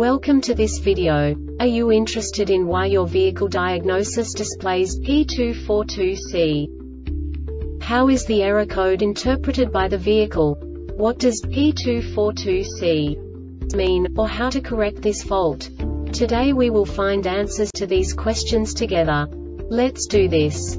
Welcome to this video. Are you interested in why your vehicle diagnosis displays P242C? How is the error code interpreted by the vehicle? What does P242C mean, or how to correct this fault? Today we will find answers to these questions together. Let's do this.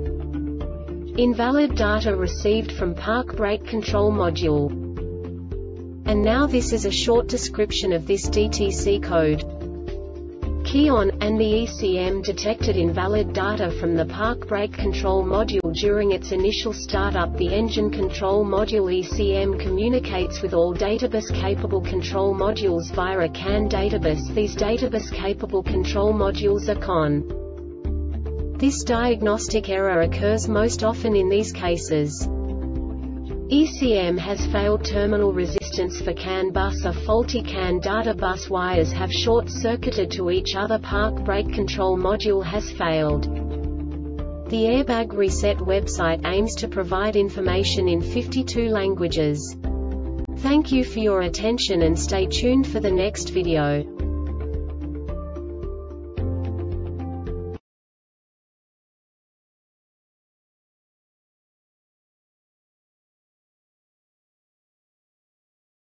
invalid data received from park brake control module. And now this is a short description of this DTC code. CAN and the ECM detected invalid data from the park brake control module during its initial startup. The engine control module ECM communicates with all database-capable control modules via a CAN database. These database-capable control modules are CAN. This diagnostic error occurs most often in these cases. ECM has failed terminal resistance for CAN bus. A faulty CAN data bus wires have short-circuited to each other. Park brake control module has failed. The Airbag Reset website aims to provide information in 52 languages. Thank you for your attention and stay tuned for the next video.